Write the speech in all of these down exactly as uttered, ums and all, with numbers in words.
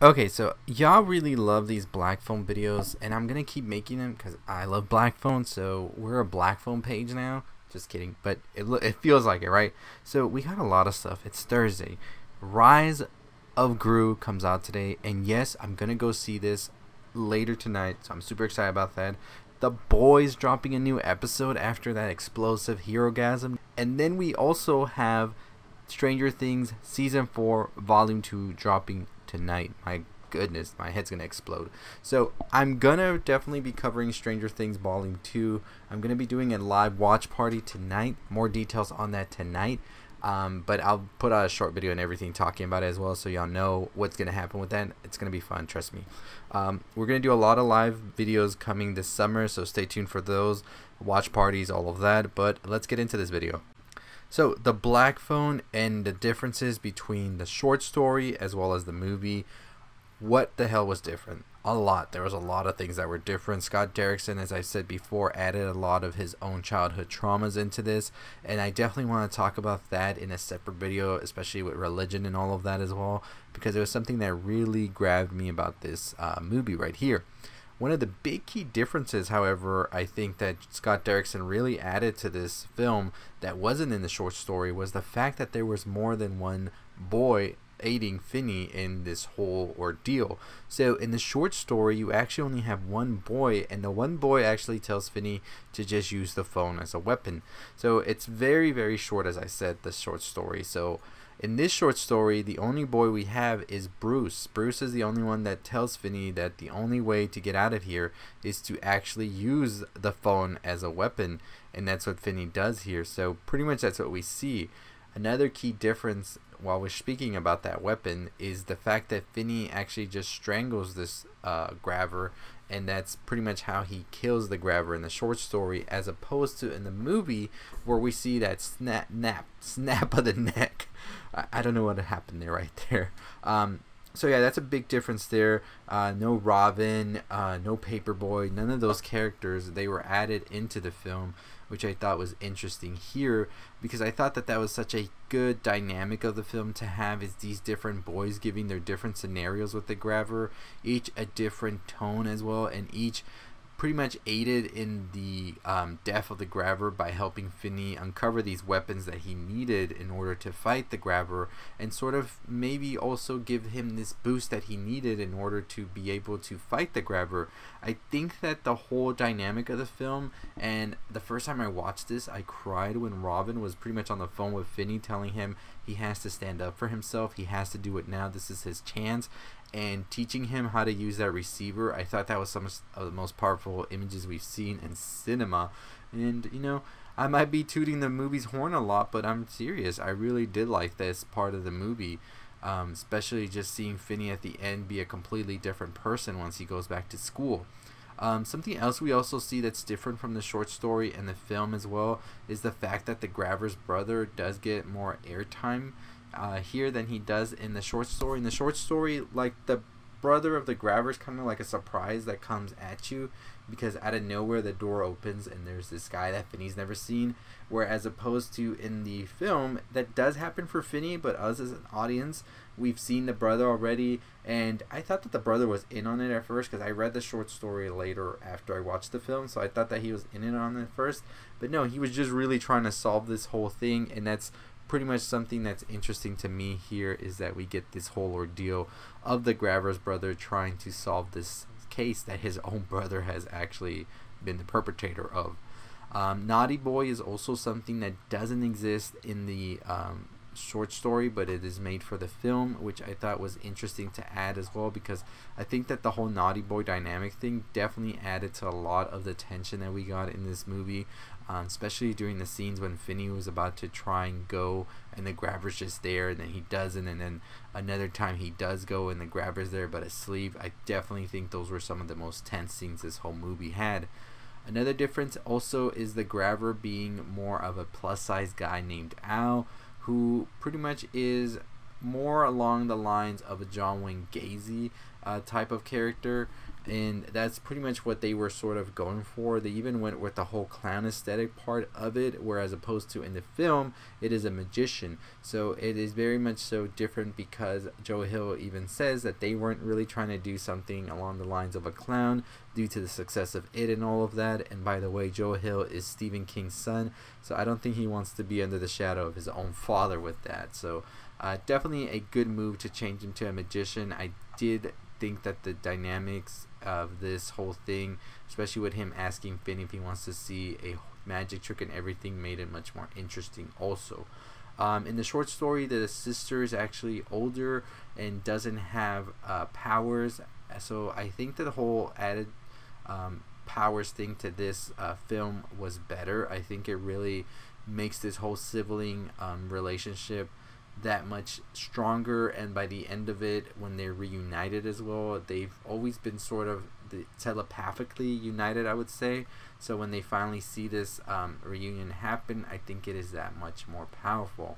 Okay, so y'all really love these black phone videos, and I'm gonna keep making them because I love black phone. So we're a black phone page now. Just kidding, but it it feels like it, right? So we got a lot of stuff. It's Thursday. Rise of Gru comes out today, and yes, I'm gonna go see this later tonight. So I'm super excited about that. The Boys dropping a new episode after that explosive herogasm, and then we also have Stranger Things season four volume two dropping tonight. My goodness, my head's gonna explode. So I'm gonna definitely be covering Stranger Things volume two. I'm gonna be doing a live watch party tonight. More details on that tonight, um, but I'll put out a short video and everything talking about it as well, so y'all know what's gonna happen with that. It's gonna be fun, trust me. Um, we're gonna do a lot of live videos coming this summer, so stay tuned for those watch parties, all of that. But let's get into this video. So the black phone and the differences between the short story as well as the movie. What the hell was different? A lot. There was a lot of things that were different. Scott Derrickson, as I said before, added a lot of his own childhood traumas into this, and I definitely want to talk about that in a separate video, especially with religion and all of that as well, because it was something that really grabbed me about this uh, movie right here. One of the big key differences, however, I think that Scott Derrickson really added to this film that wasn't in the short story was the fact that there was more than one boy aiding Finney in this whole ordeal. So in the short story, you actually only have one boy, and the one boy actually tells Finney to just use the phone as a weapon. So it's very, very short, as I said, the short story. So in this short story, the only boy we have is Bruce. Bruce is the only one that tells Finney that the only way to get out of here is to actually use the phone as a weapon, and that's what Finney does here. So pretty much that's what we see. Another key difference while we're speaking about that weapon is the fact that Finney actually just strangles this uh, grabber, and that's pretty much how he kills the grabber in the short story, as opposed to in the movie where we see that snap, snap, snap of the neck. I, I don't know what happened there right there. Um, So yeah, that's a big difference there. Uh, no Robin, uh, no Paperboy, none of those characters, they were added into the film, which I thought was interesting here, because I thought that that was such a good dynamic of the film to have, is these different boys giving their different scenarios with the grabber, each a different tone as well, and each pretty much aided in the um, death of the grabber by helping Finney uncover these weapons that he needed in order to fight the grabber, and sort of maybe also give him this boost that he needed in order to be able to fight the grabber. I think that the whole dynamic of the film, and the first time I watched this, I cried when Robin was pretty much on the phone with Finney telling him he has to stand up for himself, he has to do it now, this is his chance, and teaching him how to use that receiver. I thought that was some of the most powerful images we've seen in cinema. And you know, I might be tooting the movie's horn a lot, but I'm serious, I really did like this part of the movie, um, especially just seeing Finney at the end be a completely different person once he goes back to school. Um, something else we also see that's different from the short story and the film as well is the fact that the grabber's brother does get more airtime Uh, here than he does in the short story. In the short story, like, the brother of the grabber is kind of like a surprise that comes at you, because out of nowhere the door opens and there's this guy that Finney's never seen, whereas opposed to in the film, that does happen for Finney, but us as an audience, we've seen the brother already. And I thought that the brother was in on it at first, because I read the short story later after I watched the film, so I thought that he was in it on it first, but no, he was just really trying to solve this whole thing. And that's pretty much something that's interesting to me here, is that we get this whole ordeal of the grabber's brother trying to solve this case that his own brother has actually been the perpetrator of. Um, Naughty Boy is also something that doesn't exist in the um, short story, but it is made for the film, which I thought was interesting to add as well, because I think that the whole Naughty Boy dynamic thing definitely added to a lot of the tension that we got in this movie. Um, especially during the scenes when Finney was about to try and go and the grabber's just there, and then he doesn't, and then another time he does go and the grabber's there but asleep. I definitely think those were some of the most tense scenes this whole movie had. Another difference also is the grabber being more of a plus size guy named Al, who pretty much is more along the lines of a John Wayne Gacy uh, type of character. and that's pretty much what they were sort of going for. They even went with the whole clown aesthetic part of it, whereas opposed to in the film, it is a magician. So it is very much so different, because Joe Hill even says that they weren't really trying to do something along the lines of a clown due to the success of it and all of that. And by the way, Joe Hill is Stephen King's son, so I don't think he wants to be under the shadow of his own father with that. So uh, definitely a good move to change him to a magician. I did think that the dynamics of this whole thing, especially with him asking Finney if he wants to see a magic trick and everything, made it much more interesting also. Um, in the short story, the sister is actually older and doesn't have uh, powers, so I think that the whole added um, powers thing to this uh, film was better. I think it really makes this whole sibling um, relationship that much stronger, and by the end of it, when they're reunited as well, they've always been sort of the telepathically united, I would say. So when they finally see this um, reunion happen, I think it is that much more powerful.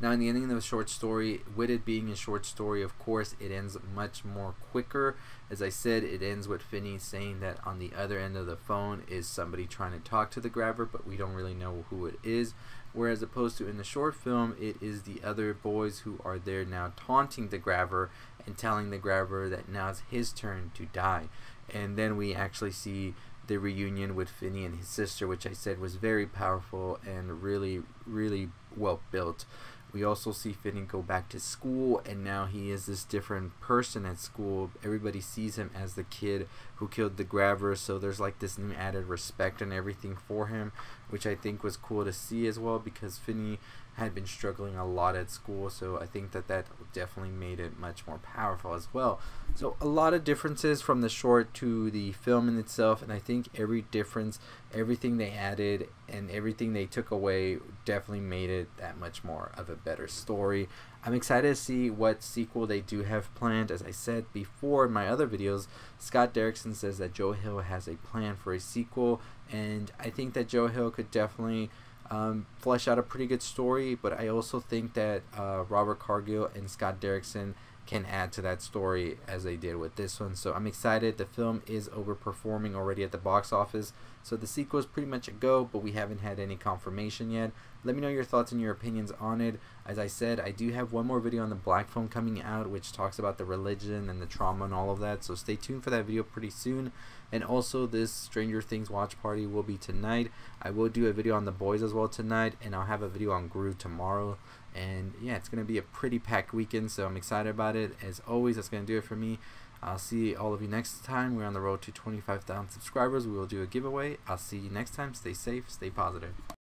Now, in the ending of the short story, with it being a short story, of course, it ends much more quicker. As I said, it ends with Finney saying that on the other end of the phone is somebody trying to talk to the grabber, but we don't really know who it is. Whereas opposed to in the short film, it is the other boys who are there now taunting the grabber and telling the grabber that now it's his turn to die. And then we actually see the reunion with Finney and his sister, which I said was very powerful and really, really well built. We also see Finney go back to school, and now he is this different person at school. Everybody sees him as the kid who killed the grabber, so there's like this new added respect and everything for him, which I think was cool to see as well, because Finney had been struggling a lot at school, so I think that that definitely made it much more powerful as well. So a lot of differences from the short to the film in itself, and I think every difference, everything they added and everything they took away, definitely made it that much more of a better story. I'm excited to see what sequel they do have planned. As I said before in my other videos, Scott Derrickson says that Joe Hill has a plan for a sequel, and I think that Joe Hill could definitely um, flesh out a pretty good story, but I also think that uh, Robert Cargill and Scott Derrickson can add to that story as they did with this one. So I'm excited. The film is overperforming already at the box office, so the sequel is pretty much a go, but we haven't had any confirmation yet. Let me know your thoughts and your opinions on it. As I said, I do have one more video on the Black Phone coming out, which talks about the religion and the trauma and all of that, so stay tuned for that video pretty soon. And also, this Stranger Things watch party will be tonight. I will do a video on The Boys as well tonight, and I'll have a video on Gru tomorrow. And yeah, it's going to be a pretty packed weekend, so I'm excited about it. As always, that's going to do it for me. I'll see all of you next time. We're on the road to twenty-five thousand subscribers. We will do a giveaway. I'll see you next time. Stay safe, stay positive.